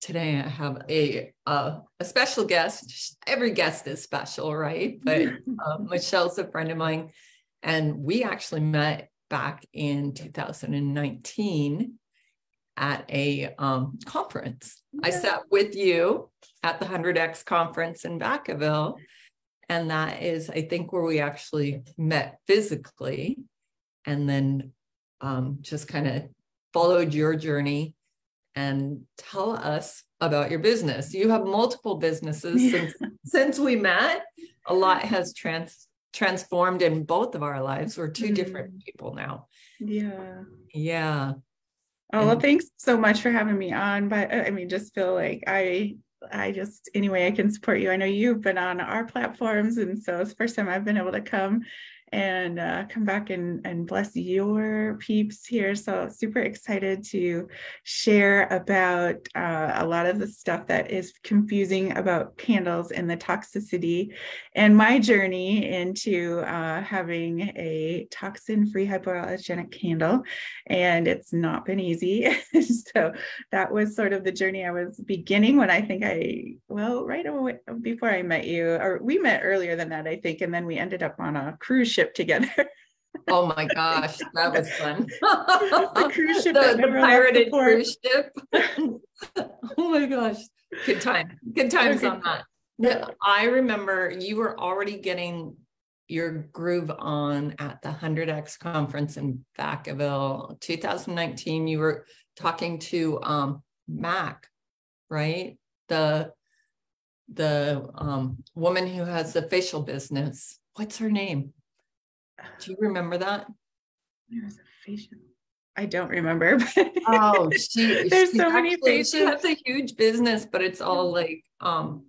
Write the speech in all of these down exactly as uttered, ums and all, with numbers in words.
Today I have a uh, a special guest. Every guest is special, right? But uh, Michelle's a friend of mine, and we actually met back in two thousand nineteen at a um, conference. Yeah. I sat with you at the one hundred X conference in Vacaville, and that is, I think, where we actually met physically, and then um, just kind of followed your journey. And tell us about your business. You have multiple businesses since, since we met. A lot has trans transformed in both of our lives. We're two mm. different people now. Yeah. Yeah. Oh, and, well, thanks so much for having me on. But I mean, just feel like I, I just, anyway, I can support you. I know you've been on our platforms. And so it's the first time I've been able to come and uh, come back and, and bless your peeps here. So super excited to share about uh, a lot of the stuff that is confusing about candles and the toxicity and my journey into uh, having a toxin-free hypoallergenic candle. And it's not been easy. So that was sort of the journey I was beginning when I think I, well, right away before I met you, or we met earlier than that, I think. And then we ended up on a cruise ship together. Oh my gosh, that was fun. The cruise ship, the, the pirated cruise ship. Oh my gosh, good time, good times okay. on that. Yeah. I remember you were already getting your groove on at the one hundred X conference in Vacaville, two thousand nineteen. You were talking to um, Mac, right? The the um, woman who has the facial business. What's her name? Do you remember that? There was a facial. I don't remember. But oh, she, there's she so actually, many facials. She has a huge business, but it's all like um,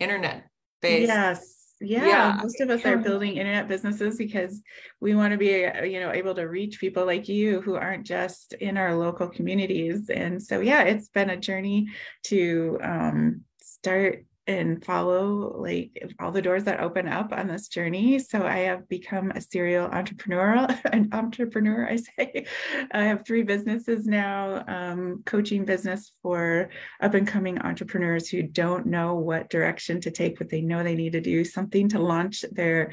internet based. Yes. Yeah. yeah. Most of us yeah. are building internet businesses because we want to be, you know, able to reach people like you who aren't just in our local communities. And so, yeah, it's been a journey to um, start and follow like all the doors that open up on this journey. So I have become a serial entrepreneur, an entrepreneur, I say. I have three businesses now, um, coaching business for up and coming entrepreneurs who don't know what direction to take, but they know they need to do something to launch their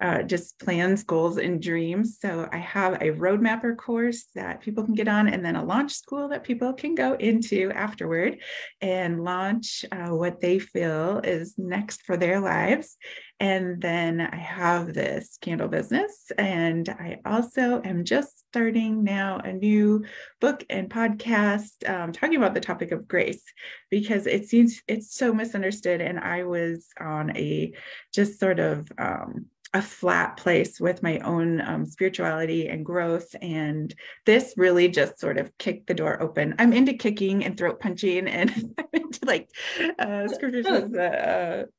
Uh, just plans, goals, and dreams. So I have a Roadmapper course that people can get on, and then a Launch School that people can go into afterward and launch uh, what they feel is next for their lives. And then I have this candle business, and I also am just starting now a new book and podcast um, talking about the topic of grace, because it seems it's so misunderstood. And I was on a just sort of um, a flat place with my own um, spirituality and growth. And this really just sort of kicked the door open. I'm into kicking and throat punching, and I'm into like uh, scriptures of the,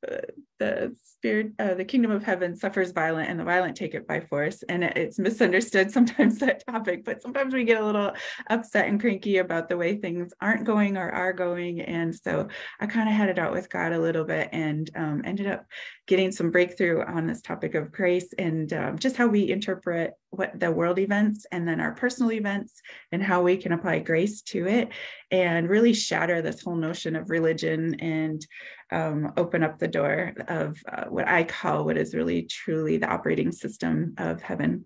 uh, the spirit, uh, the kingdom of heaven suffers violent and the violent take it by force. And it's misunderstood sometimes, that topic, but sometimes we get a little upset and cranky about the way things aren't going or are going. And so I kind of had it out with God a little bit, and um, ended up getting some breakthrough on this topic of grace, and um, just how we interpret what the world events and then our personal events, and how we can apply grace to it and really shatter this whole notion of religion, and um, open up the door of uh, what I call what is really truly the operating system of heaven.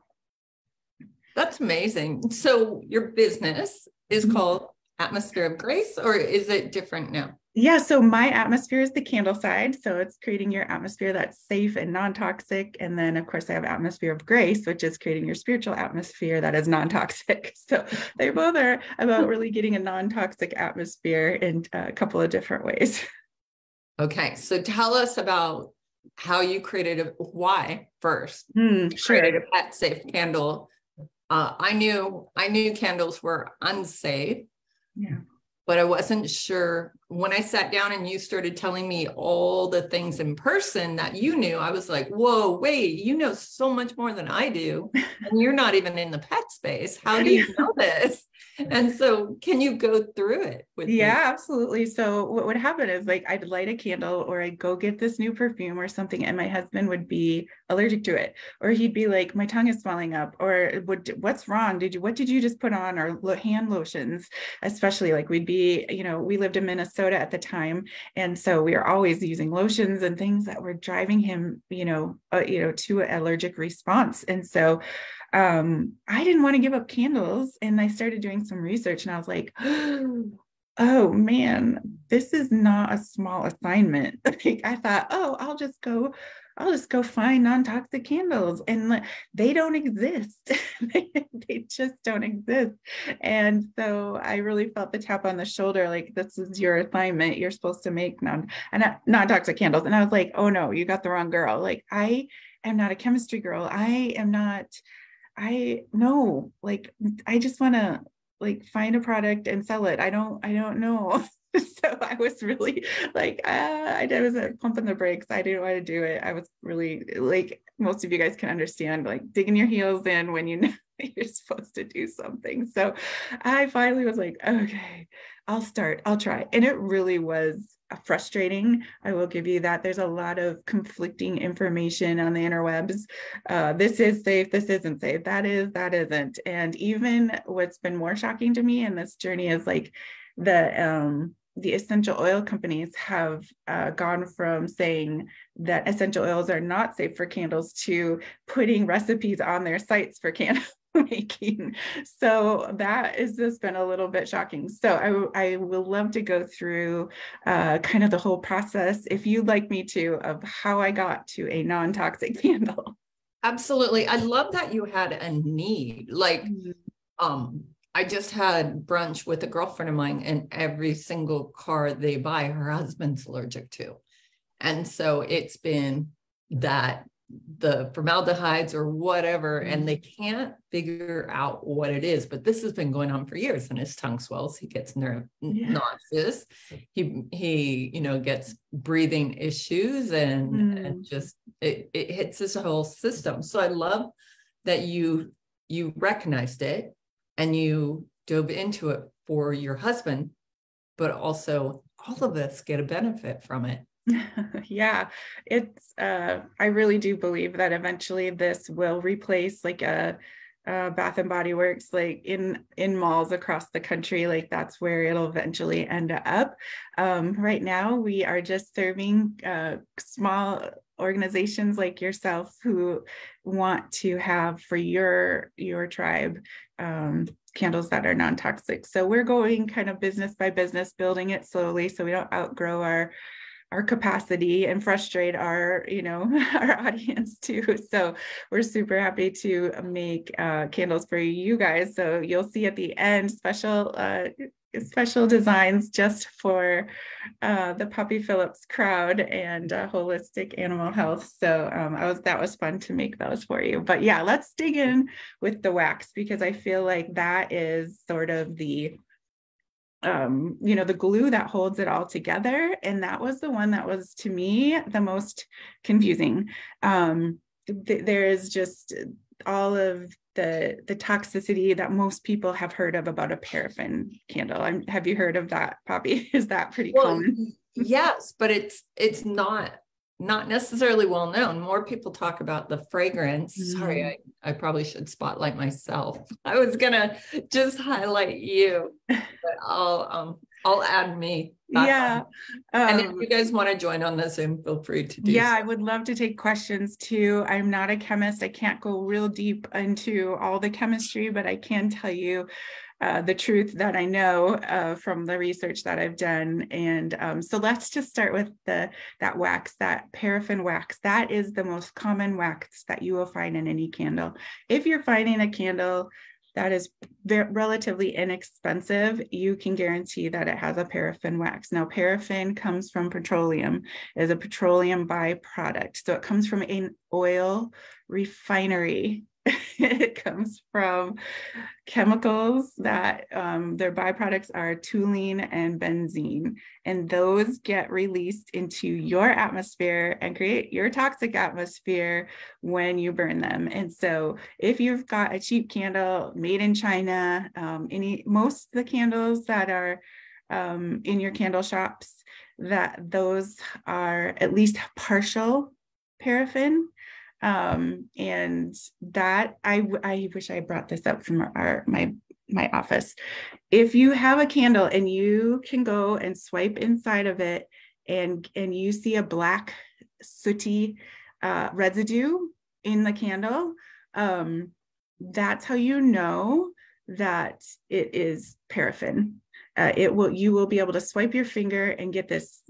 That's amazing. So your business is mm-hmm. called Atmosphere of Grace, or is it different now? Yeah. So my atmosphere is the candle side. So it's creating your atmosphere that's safe and non-toxic. And then of course I have Atmosphere of Grace, which is creating your spiritual atmosphere that is non-toxic. So they both are about really getting a non-toxic atmosphere in a couple of different ways. Okay. So tell us about how you created a, why first mm, sure. created a pet safe candle. Uh, I knew, I knew candles were unsafe. Yeah. But I wasn't sure when I sat down and you started telling me all the things in person that you knew. I was like, whoa, wait, you know so much more than I do. And you're not even in the pet space. How do you know this? And so can you go through it with me? Yeah, absolutely. So what would happen is, like, I'd light a candle, or I'd go get this new perfume or something, and my husband would be allergic to it, or he'd be like, my tongue is swelling up, or what, what's wrong? Did you, what did you just put on? Or hand lotions, especially, like, we'd be, you know, we lived in Minnesota Minnesota at the time. And so we are always using lotions and things that were driving him, you know, uh, you know, to an allergic response. And so um, I didn't want to give up candles. And I started doing some research and I was like, oh, oh man, this is not a small assignment. Like I thought, oh, I'll just go, I'll just go find non-toxic candles, and like, they don't exist. they, they just don't exist. And so I really felt the tap on the shoulder, like, this is your assignment. You're supposed to make non and non-toxic candles. And I was like, oh no, you got the wrong girl. Like, I am not a chemistry girl. I am not, I no, like, I just want to like find a product and sell it. I don't, I don't know. So I was really like, uh, I wasn't pumping the brakes. I didn't want to do it. I was really like, most of you guys can understand, like digging your heels in when you know you're supposed to do something. So I finally was like, okay, I'll start, I'll try. And it really was frustrating. I will give you that. There's a lot of conflicting information on the interwebs. Uh, this is safe. This isn't safe. That is, that isn't. And even what's been more shocking to me in this journey is like the, um, the essential oil companies have uh, gone from saying that essential oils are not safe for candles to putting recipes on their sites for candle making. So that has just been a little bit shocking. So I, I would love to go through uh, kind of the whole process, if you'd like me to, of how I got to a non-toxic candle. Absolutely. I love that you had a need. Like, um, I just had brunch with a girlfriend of mine, and every single car they buy, her husband's allergic to. And so it's been that the formaldehydes or whatever, and they can't figure out what it is, but this has been going on for years, and his tongue swells. He gets nerve yeah. nauseous. He, he, you know, gets breathing issues and, mm. and just, it, it hits his whole system. So I love that you, you recognized it. And you dove into it for your husband, but also all of us get a benefit from it. Yeah, it's, uh, I really do believe that eventually this will replace like a, a Bath and Body Works, like in, in malls across the country. Like that's where it'll eventually end up. Um, right now we are just serving uh, small organizations like yourself who want to have for your, your tribe, um, candles that are non-toxic. So we're going kind of business by business, building it slowly, so we don't outgrow our, our capacity and frustrate our, you know, our audience too. So we're super happy to make uh, candles for you guys. So you'll see at the end, special, uh, special designs just for uh, the Poppy Phillips crowd and uh, holistic animal health. So um, I was, that was fun to make those for you. But yeah, let's dig in with the wax, because I feel like that is sort of the, um, you know, the glue that holds it all together. And that was the one that was, to me, the most confusing. Um, th- there is just all of the the toxicity that most people have heard of about a paraffin candle. I'm, have you heard of that, Poppy? Is that pretty well, common? Yes, but it's it's not not necessarily well known. More people talk about the fragrance. Mm-hmm. Sorry, I, I probably should spotlight myself. I was gonna just highlight you, but I'll um I'll add me. Yeah. Um, and if you guys want to join on the Zoom, feel free to do Yeah, so. I would love to take questions too. I'm not a chemist. I can't go real deep into all the chemistry, but I can tell you uh, the truth that I know uh, from the research that I've done. And um, so let's just start with the that wax, that paraffin wax. That is the most common wax that you will find in any candle. If you're finding a candle that is very, relatively inexpensive, you can guarantee that it has a paraffin wax. Now, paraffin comes from petroleum, is a petroleum byproduct. So it comes from an oil refinery. It comes from chemicals that um, their byproducts are toluene and benzene, and those get released into your atmosphere and create your toxic atmosphere when you burn them. And so if you've got a cheap candle made in China, um, any most of the candles that are um, in your candle shops, that those are at least partial paraffin. Um, and that I, I wish I brought this up from our, my my office. If you have a candle and you can go and swipe inside of it and, and you see a black sooty uh, residue in the candle, um, that's how you know that it is paraffin. Uh, it will, you will be able to swipe your finger and get this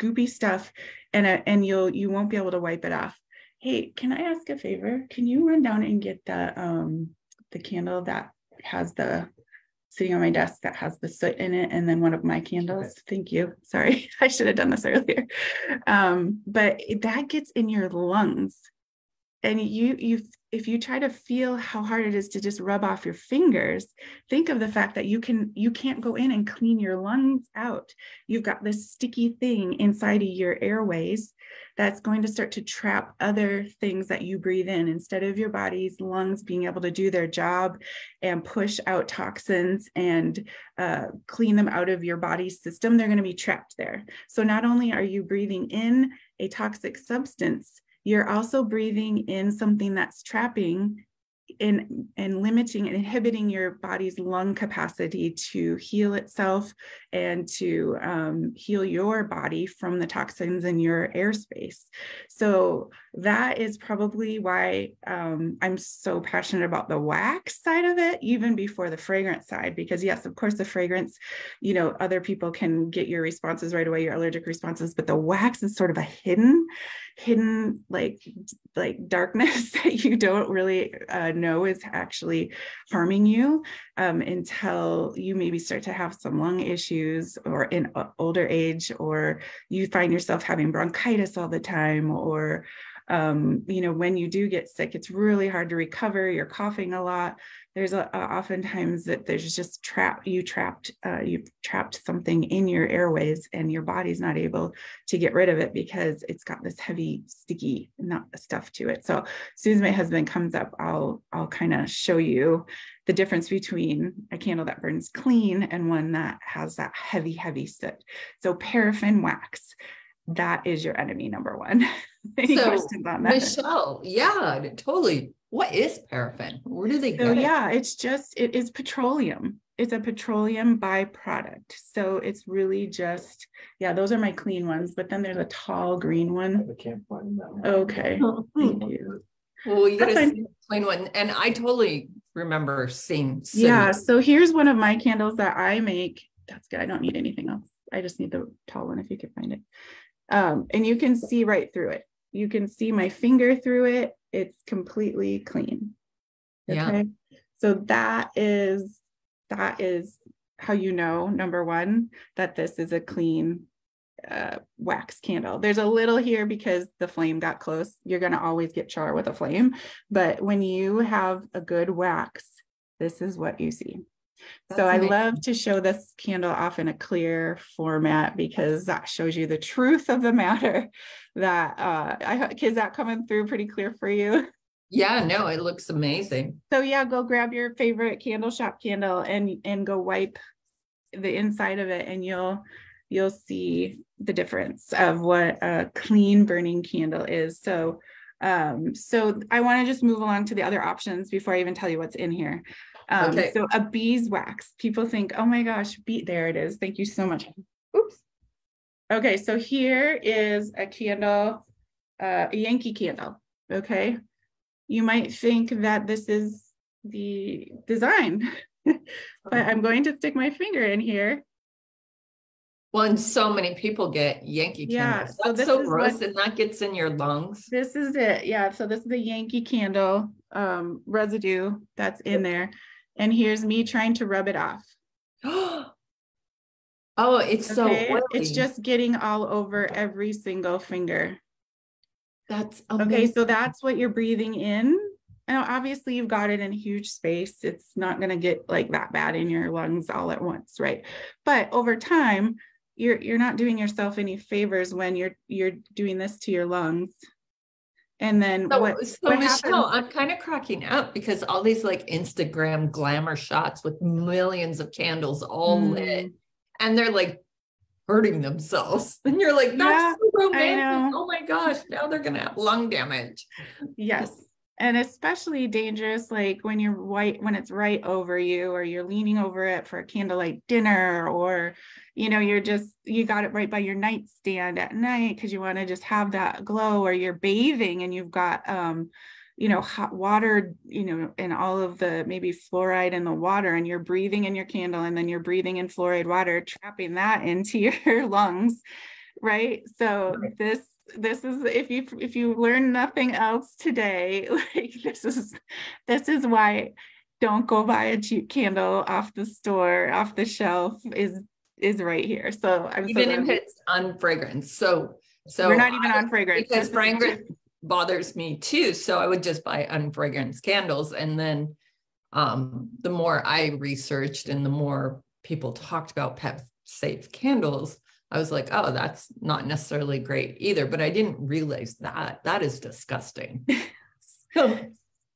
goopy stuff, and uh, and you'll, you won't be able to wipe it off. Hey, can I ask a favor? Can you run down and get the um the candle that has the, sitting on my desk, that has the soot in it, and then one of my candles? Okay. Thank you. Sorry, I should have done this earlier. Um, but that gets in your lungs, and you you if you try to feel how hard it is to just rub off your fingers, think of the fact that you can, you can't go in and clean your lungs out. You've got this sticky thing inside of your airways that's going to start to trap other things that you breathe in. Instead of your body's lungs being able to do their job and push out toxins and uh, clean them out of your body's system, they're going to be trapped there. So not only are you breathing in a toxic substance, you're also breathing in something that's trapping and, and limiting and inhibiting your body's lung capacity to heal itself and to um, heal your body from the toxins in your airspace. So that is probably why um, I'm so passionate about the wax side of it, even before the fragrance side, because yes, of course the fragrance, you know, other people can get your responses right away, your allergic responses, but the wax is sort of a hidden hidden like like darkness that you don't really uh, know is actually harming you um, until you maybe start to have some lung issues, or in uh, older age, or you find yourself having bronchitis all the time, or um, you know, when you do get sick, it's really hard to recover. You're coughing a lot. There's a, a, oftentimes that there's just trap, you trapped, uh, you've trapped something in your airways, and your body's not able to get rid of it because it's got this heavy, sticky not stuff to it. So as soon as my husband comes up, I'll, I'll kind of show you the difference between a candle that burns clean and one that has that heavy, heavy soot. So paraffin wax, that is your enemy number one. Any so, questions on that? Michelle, yeah, totally. What is paraffin? Where do they so, get it? Yeah, it's just, it is petroleum. It's a petroleum byproduct. So it's really just, yeah, those are my clean ones, but then there's a tall green one. I can't find that one. Okay. Thank you. Well, you got to see the plain one. And I totally remember seeing. Similar. Yeah. So here's one of my candles that I make. That's good. I don't need anything else. I just need the tall one if you could find it. Um, and you can see right through it. You can see my finger through it. It's completely clean. Okay. Yeah. So that is, that is how you know, number one, that this is a clean uh, wax candle. There's a little here because the flame got close. You're going to always get char with a flame, but when you have a good wax, this is what you see. That's so I amazing. Love to show this candle off in a clear format, because that shows you the truth of the matter. That uh, I, is that coming through pretty clear for you? Yeah, no, it looks amazing. So yeah, go grab your favorite candle shop candle and and go wipe the inside of it, and you'll you'll see the difference of what a clean burning candle is. So um, so I want to just move along to the other options before I even tell you what's in here. Um, okay. So a beeswax, people think, oh my gosh, bee, there it is. Thank you so much. Oops. Okay. So here is a candle, uh, a Yankee candle. Okay. You might think that this is the design, but I'm going to stick my finger in here. Well, and so many people get Yankee candles. Yeah, so that's so gross, what, and that gets in your lungs. This is it. Yeah. So this is the Yankee candle um, residue that's in there. And here's me trying to rub it off. Oh, it's okay. So oily. It's just getting all over every single finger. That's amazing. Okay. So that's what you're breathing in. Now, obviously you've got it in a huge space. It's not going to get like that bad in your lungs all at once. Right. But over time, you're, you're not doing yourself any favors when you're, you're doing this to your lungs. And then so, what, so what Michelle, happens? I'm kind of cracking up because all these like Instagram glamour shots with millions of candles all mm. lit, and they're like hurting themselves. And you're like, that's yeah, so romantic. Oh my gosh. Now they're going to have lung damage. Yes. And especially dangerous, like when you're right, when it's right over you, or you're leaning over it for a candlelight dinner, or, you know, you're just, you got it right by your nightstand at night because you want to just have that glow, or you're bathing and you've got, um, you know, hot water, you know, and all of the maybe fluoride in the water, and you're breathing in your candle and then you're breathing in fluoride water, trapping that into your lungs. Right. So right. this This is, if you if you learn nothing else today, like this is this is why don't go buy a cheap candle off the store, off the shelf is is right here. So I'm even so if it's on fragrance. So so we're not even I, on fragrance because fragrance bothers me too. So I would just buy unfragranced candles. And then um, the more I researched and the more people talked about pet safe candles, I was like, oh, that's not necessarily great either, but I didn't realize that. That is disgusting. so,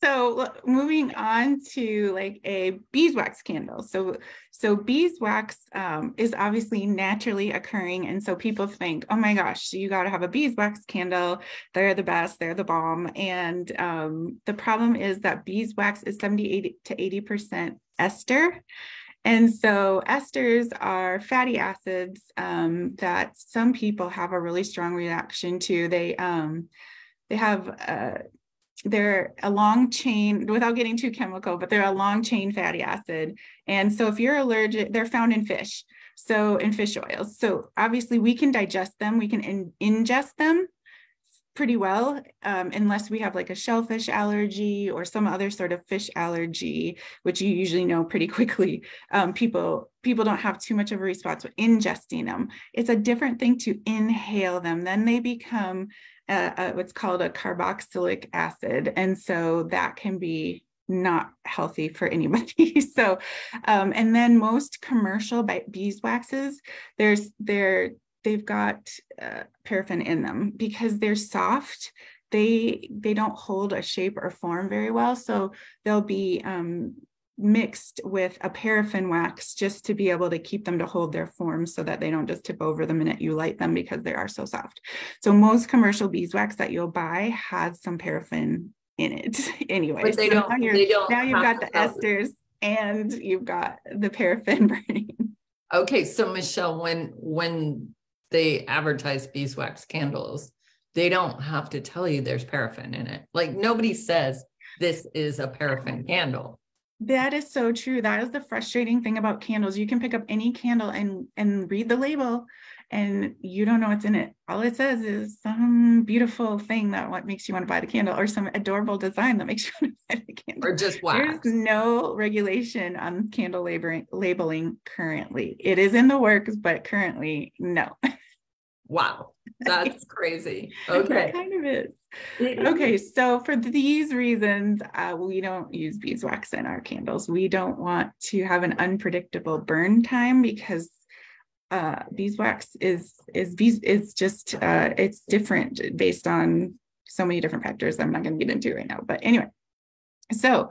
so moving on to like a beeswax candle. So, so beeswax um, is obviously naturally occurring. And so people think, oh my gosh, you got to have a beeswax candle. They're the best. They're the bomb. And um, the problem is that beeswax is seventy-eight to eighty percent ester. And so esters are fatty acids um, that some people have a really strong reaction to. They um, they have, uh, they're a long chain, without getting too chemical, but they're a long chain fatty acid. And so if you're allergic, they're found in fish, so in fish oils. So obviously we can digest them, we can in, ingest them pretty well, um, unless we have like a shellfish allergy or some other sort of fish allergy, which you usually know pretty quickly. Um, people people don't have too much of a response with ingesting them. It's a different thing to inhale them. Then they become a, a, what's called a carboxylic acid. And so that can be not healthy for anybody. So, um, and then most commercial beeswaxes, there's, they're, they've got uh, paraffin in them because they're soft. They they don't hold a shape or form very well. So they'll be um, mixed with a paraffin wax just to be able to keep them to hold their form so that they don't just tip over the minute you light them because they are so soft. So most commercial beeswax that you'll buy has some paraffin in it anyway. But they so don't, now, they don't now you've got the esters and you've got the paraffin burning. Okay, so Michelle, when when they advertise beeswax candles, they don't have to tell you there's paraffin in it. Like nobody says this is a paraffin candle. That is so true. That is the frustrating thing about candles. You can pick up any candle and, and read the label and you don't know what's in it. All it says is some beautiful thing that what makes you want to buy the candle, or some adorable design that makes you want to buy the candle. Or just wax. There's no regulation on candle labeling, labeling currently. It is in the works, but currently, no. Wow. That's crazy. Okay. It kind of is. Okay. So for these reasons, uh, we don't use beeswax in our candles. We don't want to have an unpredictable burn time because uh, beeswax is, is, bees, it's just, uh, it's different based on so many different factors I'm not going to get into right now, but anyway. So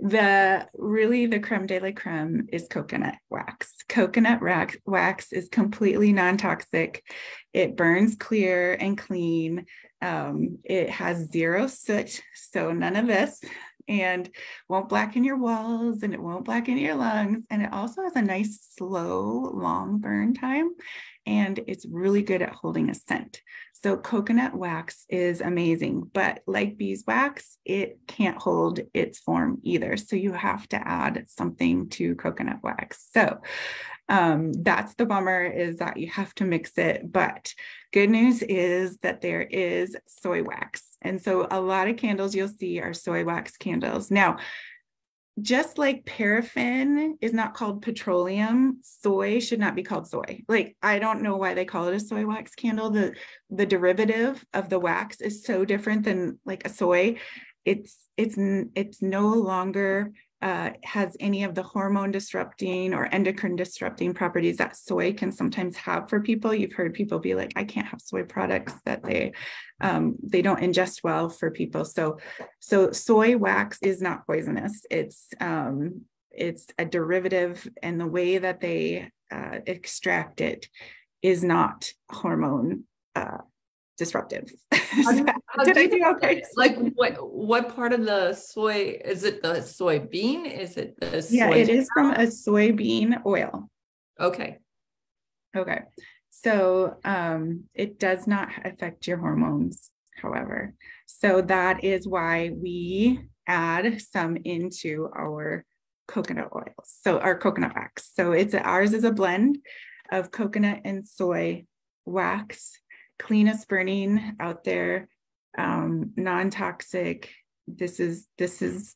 The really the creme de la creme is coconut wax. Coconut wax is completely non-toxic. It burns clear and clean. Um, it has zero soot, so none of this, and won't blacken your walls and it won't blacken your lungs. And it also has a nice, slow, long burn time. And it's really good at holding a scent. So coconut wax is amazing, but like beeswax, it can't hold its form either. So you have to add something to coconut wax. So um, that's the bummer, is that you have to mix it. But good news is that there is soy wax. And so a lot of candles you'll see are soy wax candles. Now, just like paraffin is not called petroleum, soy should not be called soy. Like, I don't know why they call it a soy wax candle. The, the derivative of the wax is so different than like a soy. It's, it's, it's no longer uh, has any of the hormone disrupting or endocrine disrupting properties that soy can sometimes have for people. You've heard people be like, I can't have soy products that they, um, they don't ingest well for people. So, so soy wax is not poisonous. It's, um, it's a derivative, and the way that they, uh, extract it is not hormone, uh, disruptive. How do, how Did do I do okay? Like what, what part of the soy, is it the soybean? Is it the soy? Yeah, it is from a soybean oil. Okay. Okay. So um, it does not affect your hormones, however. So that is why we add some into our coconut oils. So our coconut wax. So it's ours is a blend of coconut and soy wax, cleanest burning out there, um, non-toxic. This is, this is,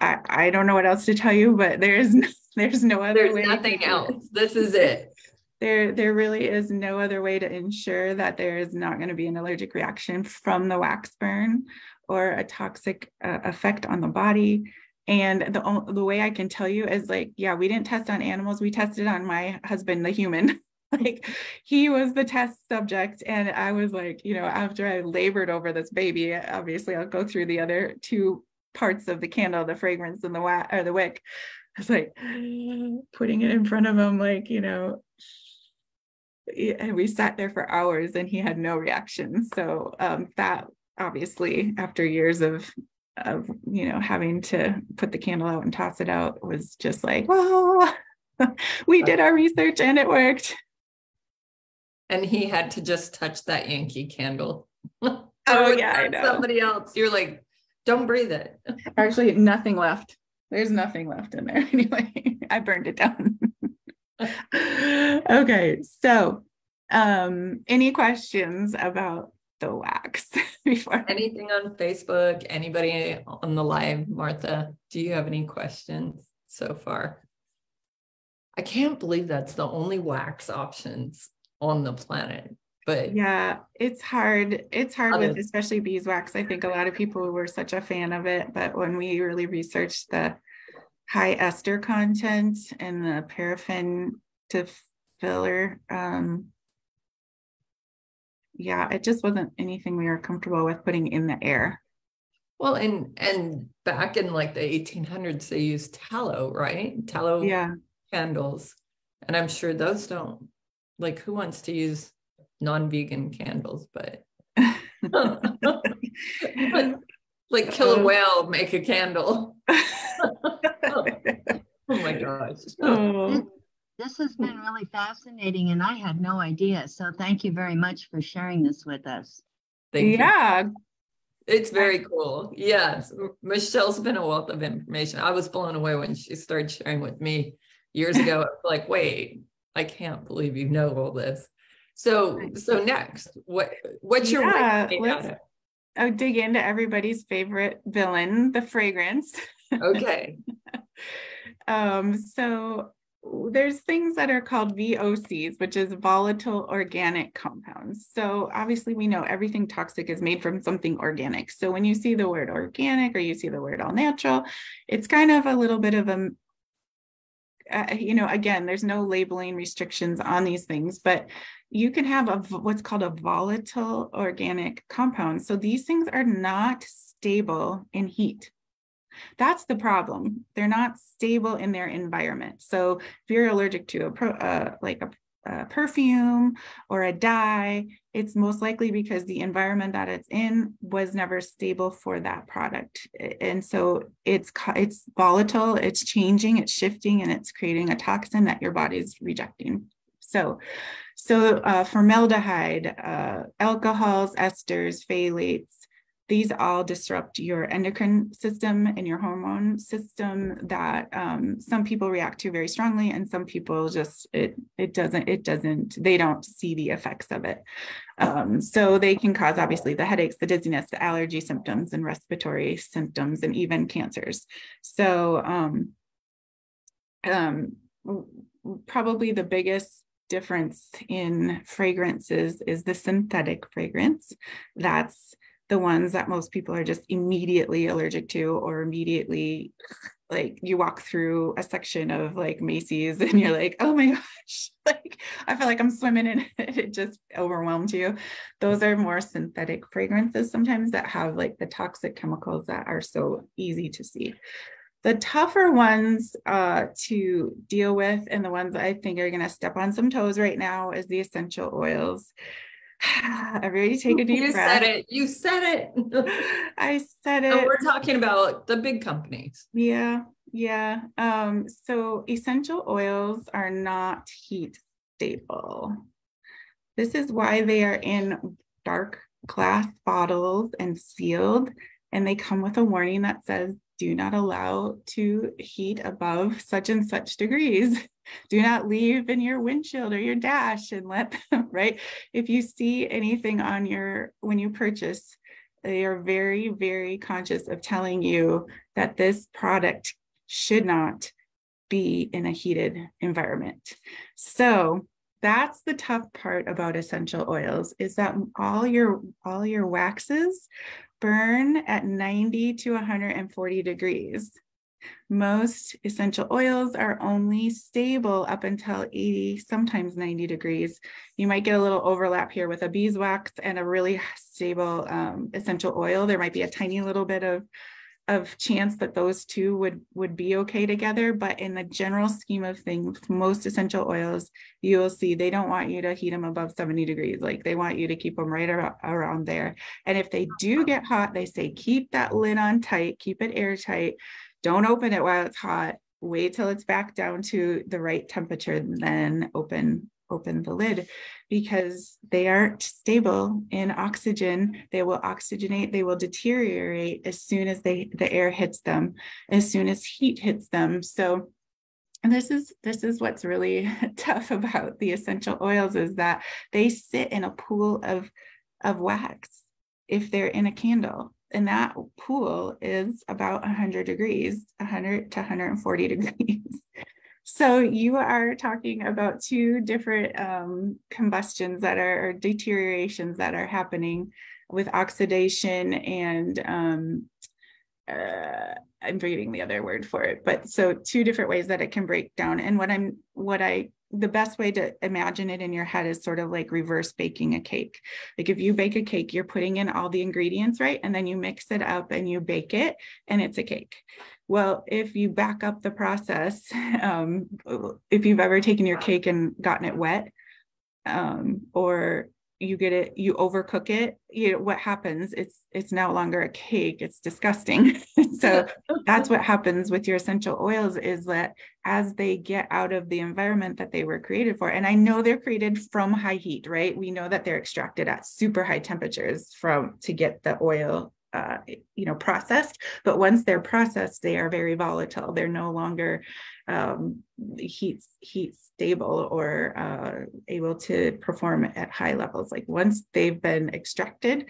I, I don't know what else to tell you, but there's, there's no other there's way. There's nothing else. This is it. There, there really is no other way to ensure that there is not going to be an allergic reaction from the wax burn or a toxic uh, effect on the body. And the, the way I can tell you is like, yeah, we didn't test on animals. We tested on my husband, the human. Like he was the test subject. And I was like, you know, after I labored over this baby, obviously I'll go through the other two parts of the candle, the fragrance and the wax or the wick. I was like putting it in front of him, like, you know, and we sat there for hours and he had no reaction. So um, that obviously after years of, of, you know, having to put the candle out and toss it out was just like, whoa, we did our research and it worked. And he had to just touch that Yankee candle. Oh, yeah, I know. Somebody else. You're like, don't breathe it. Actually, nothing left. There's nothing left in there anyway. I burned it down. Okay. So, um, any questions about the wax before? Anything on Facebook, anybody on the live? Martha, do you have any questions so far? I can't believe that's the only wax options on the planet, but yeah, it's hard. It's hard um, with especially beeswax. I think a lot of people were such a fan of it, but when we really researched the high ester content and the paraffin to filler, um, yeah, it just wasn't anything we were comfortable with putting in the air. Well, and, and back in like the eighteen hundreds, they used tallow, right? Tallow yeah. candles. And I'm sure those don't, like, who wants to use non-vegan candles, but like, like kill a whale, make a candle. Oh my gosh. Oh. This has been really fascinating and I had no idea. So thank you very much for sharing this with us. Thank yeah. you. It's very cool. Yes. Michelle's been a wealth of information. I was blown away when she started sharing with me years ago. I was like, wait, I can't believe you know all this. So, so next, what, what's your, yeah, let's, I'll dig into everybody's favorite villain, the fragrance. Okay. um, so there's things that are called V O Cs, which is volatile organic compounds. So obviously we know everything toxic is made from something organic. So when you see the word organic or you see the word all natural, it's kind of a little bit of a, uh, you know, again, there's no labeling restrictions on these things, but you can have a, what's called a volatile organic compound. So these things are not stable in heat. That's the problem. They're not stable in their environment. So if you're allergic to a pro, uh, like a, a perfume or a dye, it's most likely because the environment that it's in was never stable for that product. And so it's, it's volatile, it's changing, it's shifting, and it's creating a toxin that your body's rejecting. So, so uh, formaldehyde, uh, alcohols, esters, phthalates, these all disrupt your endocrine system and your hormone system that um, some people react to very strongly, and some people just, it it doesn't, it doesn't, they don't see the effects of it. Um, so they can cause obviously the headaches, the dizziness, the allergy symptoms, and respiratory symptoms, and even cancers. So um, um, probably the biggest difference in fragrances is the synthetic fragrance. That's the ones that most people are just immediately allergic to, or immediately, like you walk through a section of like Macy's and you're like, oh my gosh, like I feel like I'm swimming in it. It just overwhelmed you. Those are more synthetic fragrances sometimes that have like the toxic chemicals that are so easy to see. The tougher ones uh, to deal with, and the ones that I think are going to step on some toes right now, is the essential oils. Everybody take a deep you breath. You said it. You said it. I said it. And we're talking about the big companies. Yeah. Yeah. Um, so essential oils are not heat stable. This is why they are in dark glass bottles and sealed. And they come with a warning that says, do not allow to heat above such and such degrees. Do not leave in your windshield or your dash and let them, right? If you see anything on your, when you purchase, they are very, very conscious of telling you that this product should not be in a heated environment. So that's the tough part about essential oils, is that all your, all your waxes burn at ninety to one hundred forty degrees. Most essential oils are only stable up until eighty, sometimes ninety degrees. You might get a little overlap here with a beeswax and a really stable um, essential oil. There might be a tiny little bit of, of chance that those two would, would be okay together. But in the general scheme of things, most essential oils, you will see they don't want you to heat them above seventy degrees. Like, they want you to keep them right ar- around there. And if they do get hot, they say, keep that lid on tight, keep it airtight. Don't open it while it's hot. Wait till it's back down to the right temperature, and then open, open the lid, because they aren't stable in oxygen. They will oxygenate. They will deteriorate as soon as they, the air hits them, as soon as heat hits them. So this is, this is what's really tough about the essential oils, is that they sit in a pool of, of wax if they're in a candle. And that pool is about one hundred degrees, one hundred to one hundred forty degrees. So you are talking about two different um, combustions that are, or deteriorations that are happening with oxidation and um, uh, I'm forgetting the other word for it. But so two different ways that it can break down. And what I'm, what I, the best way to imagine it in your head is sort of like reverse baking a cake. Like, if you bake a cake, you're putting in all the ingredients, right? And then you mix it up and you bake it, and it's a cake. Well, if you back up the process, um, if you've ever taken your cake and gotten it wet, um, or you get it, you overcook it, you know, what happens? It's, it's no longer a cake. It's disgusting. So that's what happens with your essential oils, is that as they get out of the environment that they were created for, and I know they're created from high heat, right? We know that they're extracted at super high temperatures from, to get the oil, uh, you know, processed, but once they're processed, they are very volatile. They're no longer, um, heat, heat stable or, uh, able to perform at high levels. Like, once they've been extracted,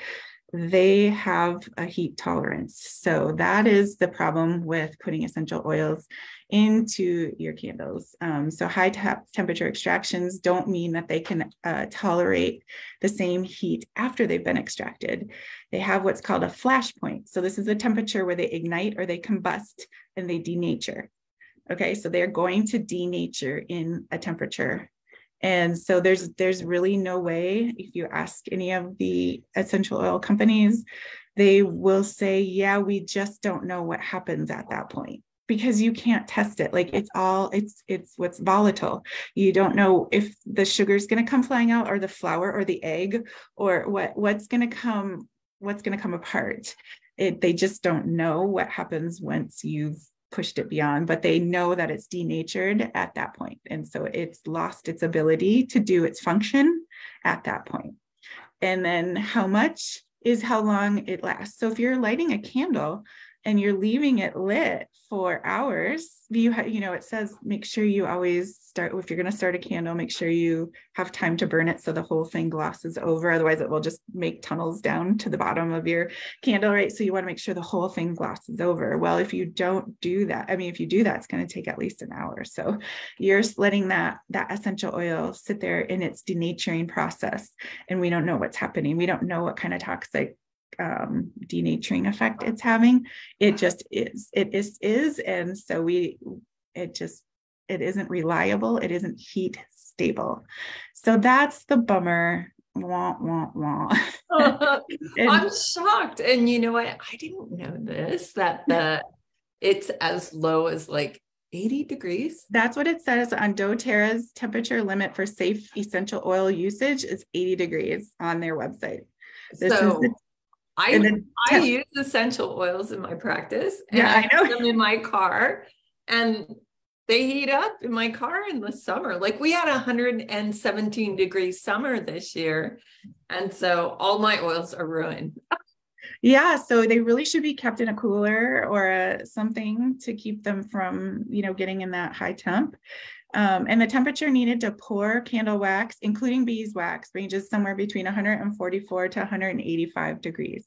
they have a heat tolerance. So that is the problem with putting essential oils into your candles. Um, so high te- temperature extractions don't mean that they can uh, tolerate the same heat after they've been extracted. They have what's called a flash point. So this is a temperature where they ignite or they combust and they denature. Okay, so they're going to denature in a temperature. And so there's, there's really no way, if you ask any of the essential oil companies, they will say, yeah, we just don't know what happens at that point, because you can't test it. Like, it's all, it's, it's what's volatile. You don't know if the sugar is going to come flying out, or the flour, or the egg, or what, what's going to come, what's going to come apart. It, they just don't know what happens once you've pushed it beyond, but they know that it's denatured at that point. And so it's lost its ability to do its function at that point. And then how much is how long it lasts. So if you're lighting a candle and you're leaving it lit for hours, you ha- you know, it says, make sure you always start, if you're going to start a candle, make sure you have time to burn it so the whole thing glosses over. Otherwise it will just make tunnels down to the bottom of your candle, right? So you want to make sure the whole thing glosses over. Well, if you don't do that, I mean, if you do that, it's going to take at least an hour. So you're letting that, that essential oil sit there in its denaturing process. And we don't know what's happening. We don't know what kind of toxic um denaturing effect it's having. It just is. It is is and so we it just it isn't reliable. It isn't heat stable. So that's the bummer. Wah, wah, wah. uh, and, I'm shocked. And you know what? I didn't know this, that the it's as low as like eighty degrees? That's what it says on doTERRA's temperature limit for safe essential oil usage is eighty degrees on their website. This so is the, I, the I use essential oils in my practice. And yeah, I know. I put them in my car and they heat up in my car in the summer. Like we had a one hundred seventeen degree summer this year. And so all my oils are ruined. Yeah. So they really should be kept in a cooler or a, something to keep them from, you know, getting in that high temp. Um, and the temperature needed to pour candle wax, including beeswax, ranges somewhere between one hundred forty-four to one hundred eighty-five degrees.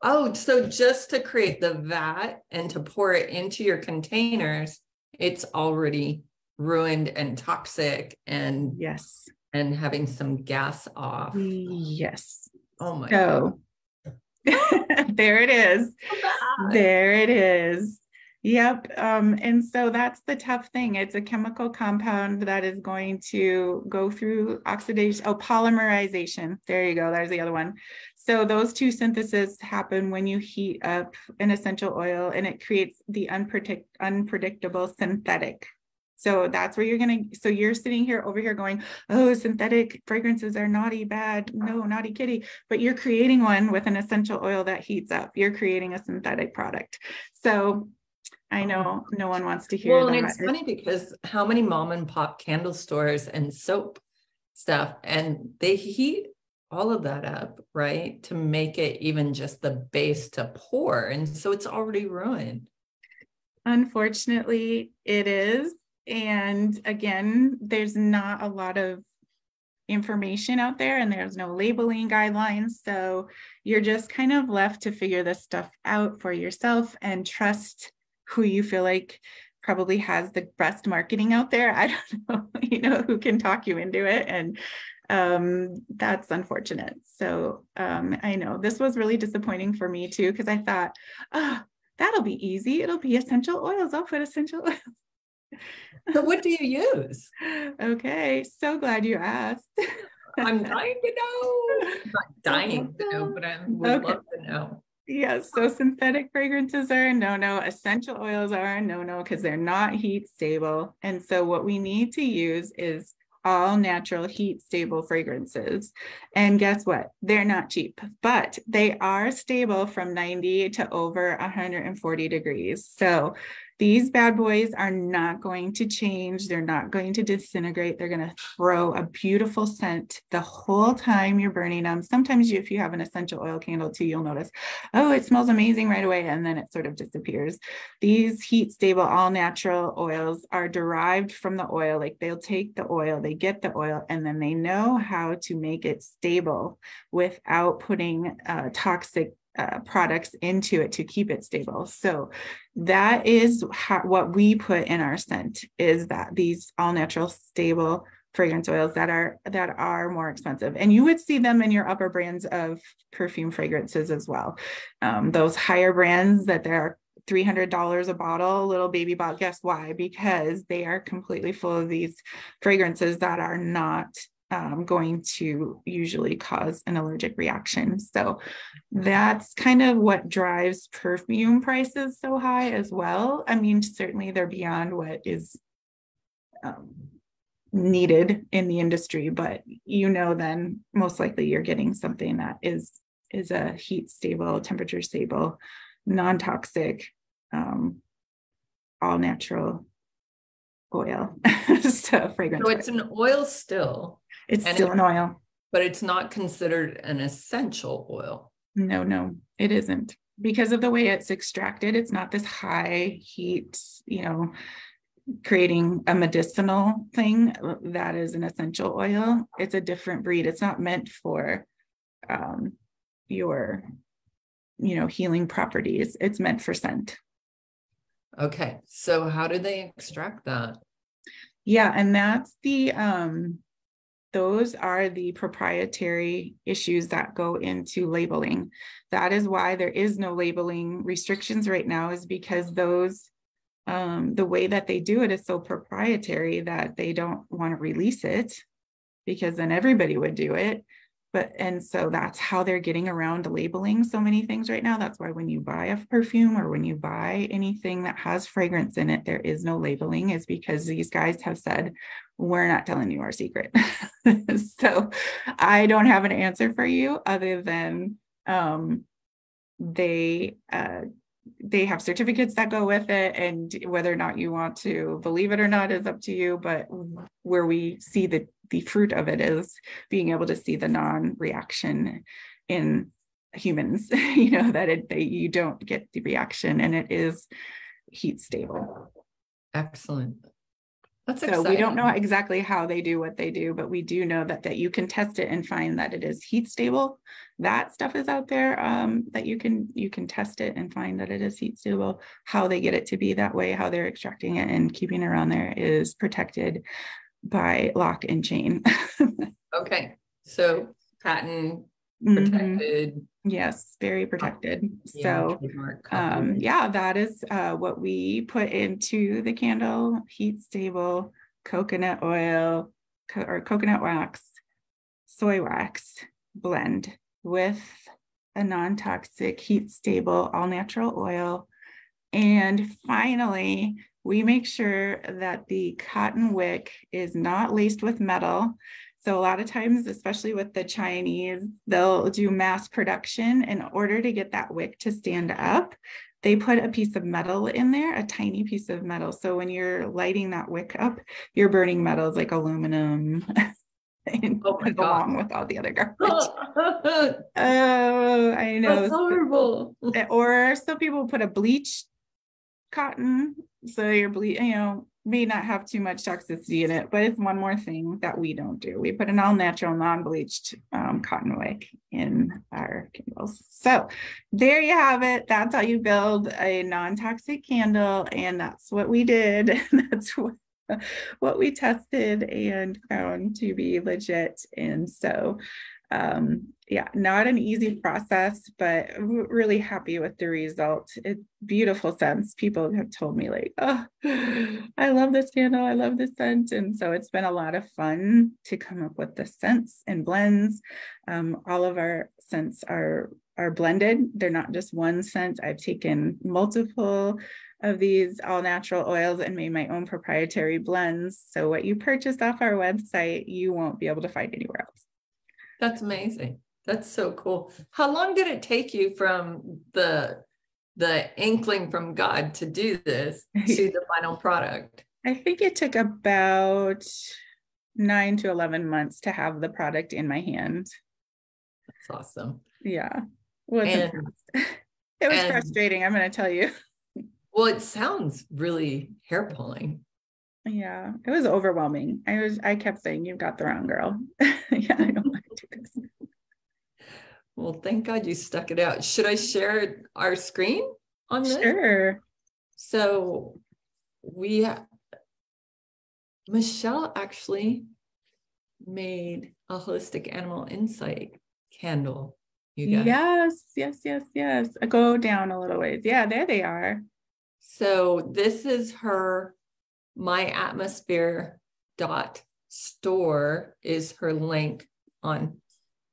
Oh, so just to create the vat and to pour it into your containers, it's already ruined and toxic and yes, and having some gas off. Yes. Oh my so. God. There it is. Oh, there it is. Yep. Um, and so that's the tough thing. It's a chemical compound that is going to go through oxidation. Oh, polymerization. There you go. There's the other one. So those two syntheses happen when you heat up an essential oil, and it creates the unpredict- unpredictable synthetic. So that's where you're going to, so you're sitting here over here going, oh, synthetic fragrances are naughty, bad, no, naughty kitty, but you're creating one with an essential oil that heats up. You're creating a synthetic product. So I know no one wants to hear well, that. And it's funny because how many mom and pop candle stores and soap stuff, and they heat all of that up, right? To make it even just the base to pour. And so it's already ruined. Unfortunately, it is. And again, there's not a lot of information out there and there's no labeling guidelines. So you're just kind of left to figure this stuff out for yourself and trust who you feel like probably has the best marketing out there. I don't know, you know, who can talk you into it. And um, that's unfortunate. So um, I know this was really disappointing for me too, because I thought, oh, that'll be easy. It'll be essential oils. I'll put essential oils. So what do you use? Okay, so glad you asked. I'm dying to know. I'm not dying to know, but I would okay. love to know. Yes, so synthetic fragrances are a no-no. Essential oils are a no-no because they're not heat stable. And so what we need to use is all natural heat stable fragrances. And guess what? They're not cheap, but they are stable from ninety to over one hundred forty degrees. So these bad boys are not going to change. They're not going to disintegrate. They're going to throw a beautiful scent the whole time you're burning them. Sometimes you, if you have an essential oil candle too, you'll notice, oh, it smells amazing right away. And then it sort of disappears. These heat stable, all natural oils are derived from the oil. Like they'll take the oil, they get the oil, and then they know how to make it stable without putting uh, toxic Uh, products into it to keep it stable. So that is how, what we put in our scent is that these all natural stable fragrance oils that are that are more expensive, and you would see them in your upper brands of perfume fragrances as well. Um, those higher brands that they're three hundred dollars a bottle, little baby bottle. Guess why? Because they are completely full of these fragrances that are not Um, going to usually cause an allergic reaction. So that's kind of what drives perfume prices so high as well. I mean, certainly they're beyond what is um, needed in the industry, but you know, then most likely you're getting something that is, is a heat stable, temperature stable, non-toxic, um, all natural oil. So fragrance. So it's oil. An oil still. It's and still it, an oil. But it's not considered an essential oil. No, no, it isn't. Because of the way it's extracted, it's not this high heat, you know, creating a medicinal thing that is an essential oil. It's a different breed. It's not meant for um, your, you know, healing properties. It's meant for scent. Okay. So how do they extract that? Yeah. And that's the, um, those are the proprietary issues that go into labeling. That is why there is no labeling restrictions right now, is because those, um, the way that they do it is so proprietary that they don't want to release it, because then everybody would do it. But, and so that's how they're getting around labeling so many things right now. That's why when you buy a perfume or when you buy anything that has fragrance in it, there is no labeling, is because these guys have said, we're not telling you our secret. So I don't have an answer for you other than um, they, uh, they have certificates that go with it, and whether or not you want to believe it or not is up to you. But where we see the, the fruit of it is being able to see the non-reaction in humans, you know, that, it, that you don't get the reaction and it is heat stable. Excellent. That's so exciting. We don't know exactly how they do what they do, but we do know that that you can test it and find that it is heat stable. That stuff is out there, um, that you can you can test it and find that it is heat stable. How they get it to be that way, how they're extracting it and keeping it around there is protected by lock and chain. Okay, so patent protected. Mm-hmm. Yes, very protected. Yeah, so um yeah, that is uh what we put into the candle: heat stable coconut oil co- or coconut wax, soy wax blend with a non-toxic heat stable all natural oil. And finally, we make sure that the cotton wick is not laced with metal. So a lot of times, especially with the Chinese, they'll do mass production. In order to get that wick to stand up, they put a piece of metal in there, a tiny piece of metal. So when you're lighting that wick up, you're burning metals like aluminum and oh my God, along with all the other garbage. Oh, I know. That's horrible. Or some people put a bleach cotton. So you're ble- you know, may not have too much toxicity in it, but it's one more thing that we don't do. We put an all-natural, non-bleached um, cotton wick in our candles. So there you have it. That's how you build a non-toxic candle, and that's what we did. And that's what, what we tested and found to be legit. And so, um, yeah, not an easy process, but really happy with the result. It's beautiful scents. People have told me like, oh, I love this candle. I love this scent. And so it's been a lot of fun to come up with the scents and blends. Um, all of our scents are, are blended. They're not just one scent. I've taken multiple of these all natural oils and made my own proprietary blends. So what you purchase off our website, you won't be able to find anywhere else. That's amazing. That's so cool. How long did it take you from the the inkling from God to do this to the final product? I think it took about nine to eleven months to have the product in my hand. That's awesome. Yeah. Well, and, it was and, frustrating, I'm going to tell you. Well, it sounds really hair pulling. Yeah, it was overwhelming. I was I kept saying, you've got the wrong girl. Yeah, I don't want to do this. Well, thank God you stuck it out. Should I share our screen on this? Sure. So we, ha- Michelle actually made a Holistic Animal Insight candle. You guys. Yes, yes, yes, yes. I go down a little ways. Yeah, there they are. So this is her my atmosphere dot store is her link on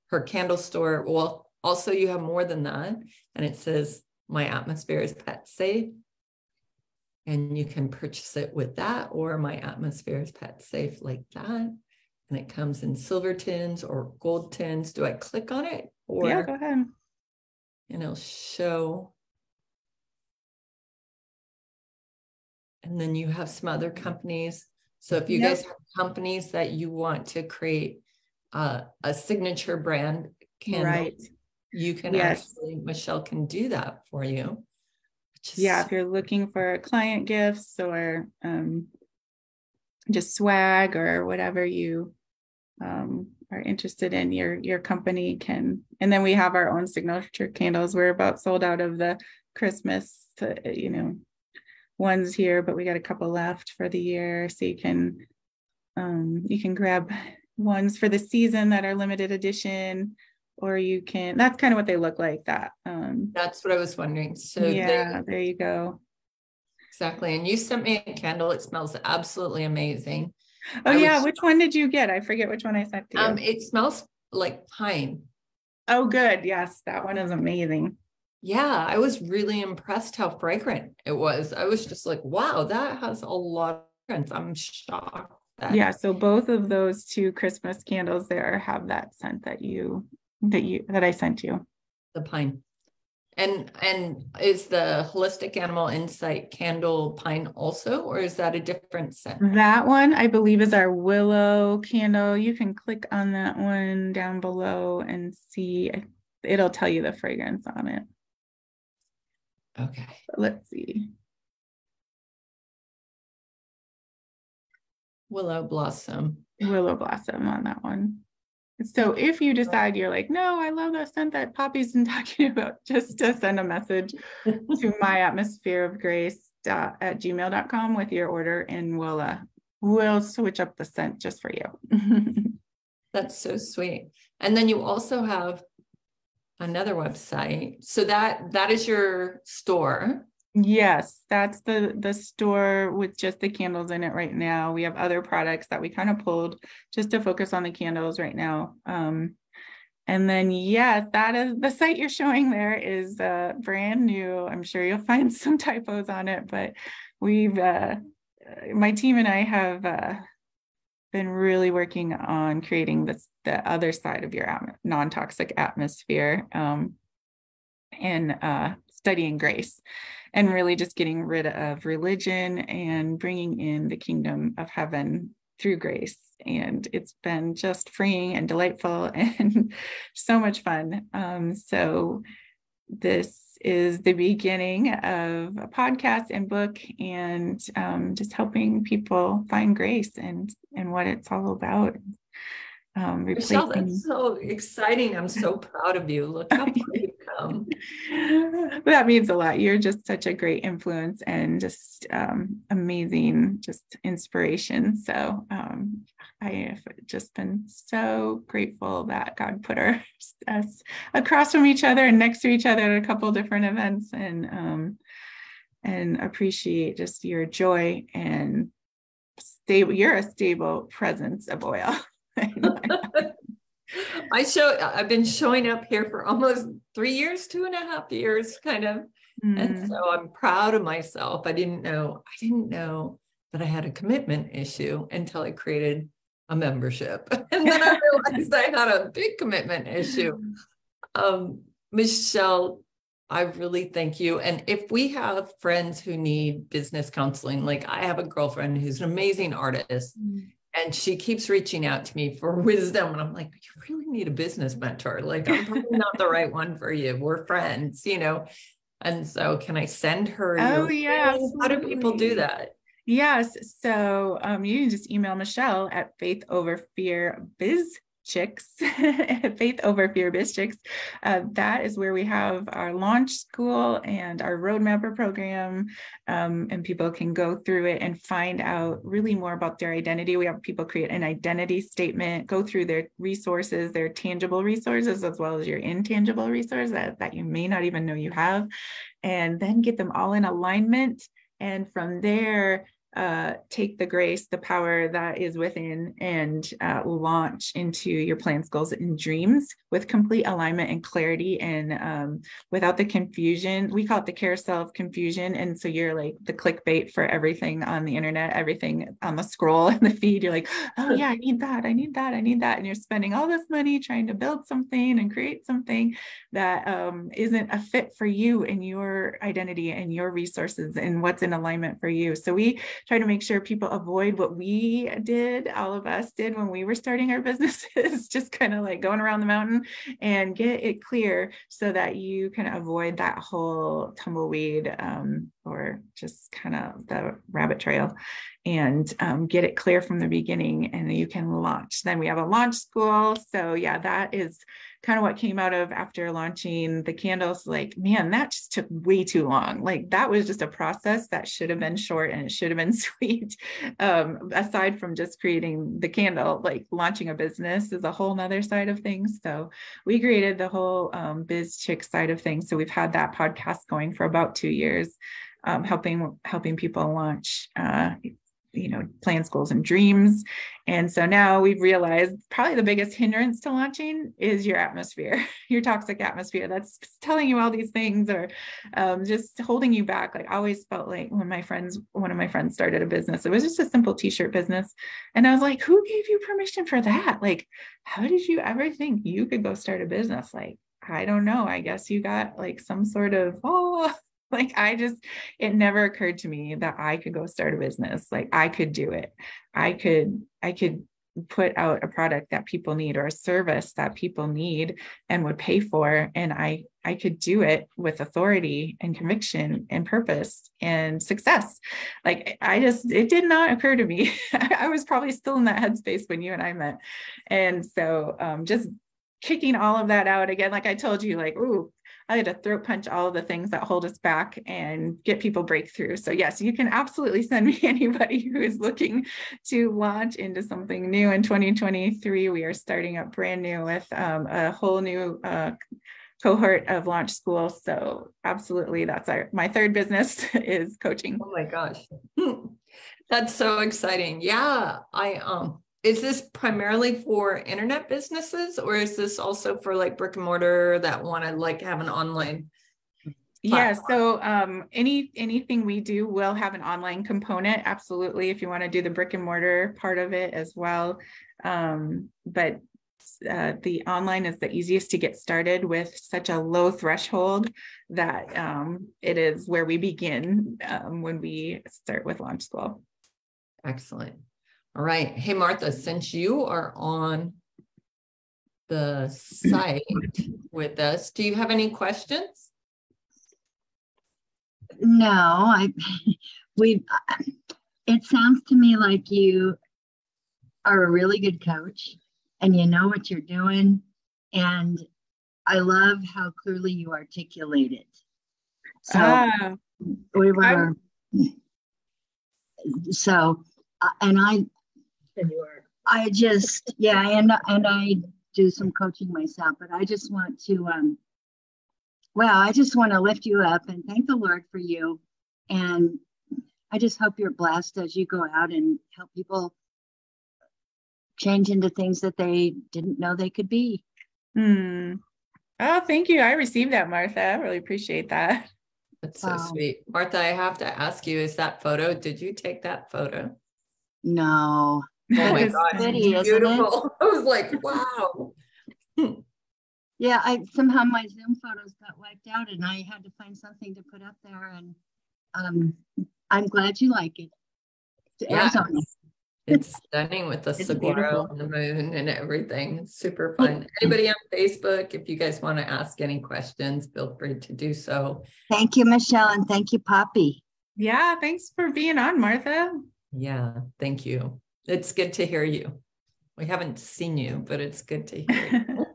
her candle store. Well, also you have more than that. And it says, My Atmosphere is pet safe. And you can purchase it with that, or My Atmosphere is pet safe like that. And it comes in silver tins or gold tins. Do I click on it? Or, yeah, go ahead. And it'll show. And then you have some other companies. So if you yep. guys have companies that you want to create Uh, a signature brand candle, right. you can yes. actually, Michelle can do that for you. Just, yeah, if you're looking for client gifts or um, just swag or whatever you um, are interested in, your your company can. And then we have our own signature candles. We're about sold out of the Christmas, uh, you know, ones here, but we got a couple left for the year, so you can um, you can grab ones for the season that are limited edition, or you can, that's kind of what they look like, that. Um, that's what I was wondering. So yeah, they, there you go. Exactly. And you sent me a candle. It smells absolutely amazing. Oh I yeah. Would, which one did you get? I forget which one I sent to you. Um, it smells like pine. Oh, good. Yes. That one is amazing. Yeah. I was really impressed how fragrant it was. I was just like, wow, that has a lot of fragrance. I'm shocked. That. Yeah. So both of those two Christmas candles there have that scent that you, that you, that I sent you. The pine. And, and is the Holistic Animal Insight candle pine also, or is that a different scent? That one, I believe, is our willow candle. You can click on that one down below and see, it'll tell you the fragrance on it. Okay. So let's see. Willow blossom. Willow blossom on that one. So if you decide you're like, no, I love that scent that Poppy's been talking about, just to send a message to my atmosphere of grace at gmail dot com with your order, and we'll, uh, we'll switch up the scent just for you. That's so sweet. And then you also have another website. So that, that is your store. Yes, that's the the store with just the candles in it right now. We have other products that we kind of pulled just to focus on the candles right now. Um, and then, yeah, that is the site you're showing there is uh, brand new. I'm sure you'll find some typos on it, but we've uh, my team and I have uh, been really working on creating this, the other side of your at- non-toxic atmosphere um, and uh, studying grace. And really just getting rid of religion and bringing in the kingdom of heaven through grace. And it's been just freeing and delightful and so much fun. Um, so this is the beginning of a podcast and book, and um, just helping people find grace and, and what it's all about. Um, Michelle, that's so exciting. I'm so proud of you. Look how far you've come. That means a lot. You're just such a great influence and just um, amazing, just inspiration. So um, I have just been so grateful that God put our, us across from each other and next to each other at a couple different events, and um, and appreciate just your joy and stable. You're a stable presence of oil. I show I've been showing up here for almost three years, two and a half years kind of. Mm. And so I'm proud of myself. I didn't know, I didn't know that I had a commitment issue until I created a membership. And then I realized I had a big commitment issue. Um, Michelle, I really thank you. And if we have friends who need business counseling, like I have a girlfriend who's an amazing artist. Mm. And she keeps reaching out to me for wisdom. And I'm like, you really need a business mentor. Like, I'm probably not the right one for you. We're friends, you know? And so can I send her? Oh, yeah. How do people do that? Yes. So um, you can just email Michelle at Faith Over Fear Biz Chicks, Faith Over Fear Biz Chicks. Uh, that is where we have our Launch School and our Roadmapper program, um, and people can go through it and find out really more about their identity. We have people create an identity statement, go through their resources, their tangible resources, as well as your intangible resources that, that you may not even know you have, and then get them all in alignment. And from there, uh, take the grace, the power that is within, and uh, launch into your plans, goals, and dreams with complete alignment and clarity, and um, without the confusion. We call it the carousel of confusion. And so you're like the clickbait for everything on the internet, everything on the scroll and the feed. You're like, oh yeah, I need that. I need that. I need that. And you're spending all this money trying to build something and create something that um, isn't a fit for you and your identity and your resources and what's in alignment for you. So we try to make sure people avoid what we did, all of us did when we were starting our businesses, just kind of like going around the mountain, and get it clear so that you can avoid that whole tumbleweed um, or just kind of the rabbit trail, and um, get it clear from the beginning, and you can launch. Then we have a Launch School. So yeah, that is kind of what came out of after launching the candles. Like, man, that just took way too long. Like, that was just a process that should have been short, and it should have been sweet. Um, aside from just creating the candle, like launching a business is a whole nother side of things. So we created the whole um, Biz Chick side of things. So we've had that podcast going for about two years, um, helping, helping people launch, uh, you know, plans, goals, and dreams. And so now we've realized probably the biggest hindrance to launching is your atmosphere, your toxic atmosphere that's telling you all these things, or um, just holding you back. Like I always felt like when my friends, one of my friends started a business, it was just a simple t-shirt business. And I was like, who gave you permission for that? Like, how did you ever think you could go start a business? Like, I don't know. I guess you got like some sort of, oh, Like I just, it never occurred to me that I could go start a business. Like I could do it. I could, I could put out a product that people need or a service that people need and would pay for. And I, I could do it with authority and conviction and purpose and success. Like I just, it did not occur to me. I was probably still in that headspace when you and I met. And so um, just kicking all of that out again, like I told you, like, ooh, I had to throat punch all of the things that hold us back and get people breakthrough. So yes, you can absolutely send me anybody who is looking to launch into something new. In twenty twenty-three, we are starting up brand new with um, a whole new uh, cohort of Launch School. So absolutely, that's our my third business is coaching. Oh my gosh, that's so exciting! Yeah, I um, is this primarily for internet businesses, or is this also for like brick and mortar that want to like have an online platform? Yeah. So, um, any, anything we do will have an online component. Absolutely. If you want to do the brick and mortar part of it as well. Um, but, uh, the online is the easiest to get started with such a low threshold that, um, it is where we begin, um, when we start with Launch School. Excellent. All right. Hey, Martha, since you are on the site with us, do you have any questions? No, I, we, it sounds to me like you are a really good coach and you know what you're doing. And I love how clearly you articulate it. So uh, we were, I'm... so, uh, and I, I just, yeah, and and I do some coaching myself, but I just want to, um, well, I just want to lift you up and thank the Lord for you. And I just hope you're blessed as you go out and help people change into things that they didn't know they could be. Mm. Oh, thank you. I received that, Martha. I really appreciate that. That's so um, sweet. Martha, I have to ask you, is that photo, did you take that photo? No. Oh my God, pretty, beautiful. I was like, wow. Yeah, I somehow my Zoom photos got wiped out and I had to find something to put up there. And um, I'm glad you like it. Yeah, it's, it's stunning with the saguaro and the moon and everything. It's super fun. Anybody on Facebook, if you guys want to ask any questions, feel free to do so. Thank you, Michelle, and thank you, Poppy. Yeah, thanks for being on, Martha. Yeah, thank you. It's good to hear you. We haven't seen you, but it's good to hear you.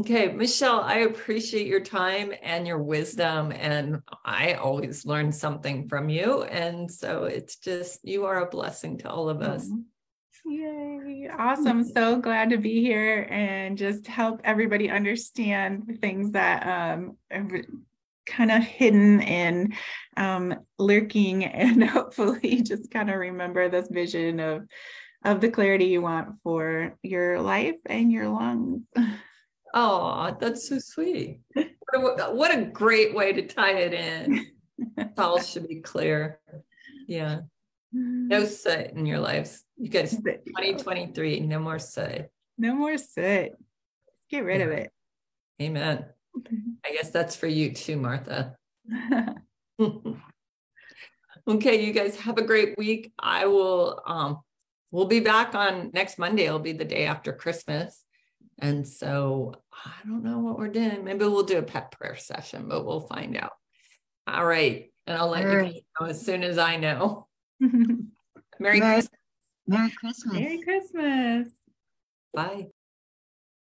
Okay, Michelle, I appreciate your time and your wisdom. And I always learn something from you. And so it's just, you are a blessing to all of us. Yay. Awesome. So glad to be here and just help everybody understand things that um every, kind of hidden and um, lurking, and hopefully just kind of remember this vision of of the clarity you want for your life and your lungs. Oh, that's so sweet. What a, what a great way to tie it in. It all should be clear. Yeah. No soot in your lives. You guys, twenty twenty-three, no more soot. No more soot. Get rid of it. Amen. I guess that's for you too, Martha. Okay, you guys have a great week. I will, um, we'll be back on next Monday. It'll be the day after Christmas. And so I don't know what we're doing. Maybe we'll do a pet prayer session, but we'll find out. All right. And I'll let All you right. know as soon as I know. Merry, Merry Christmas. Merry Christmas. Merry Christmas. Bye.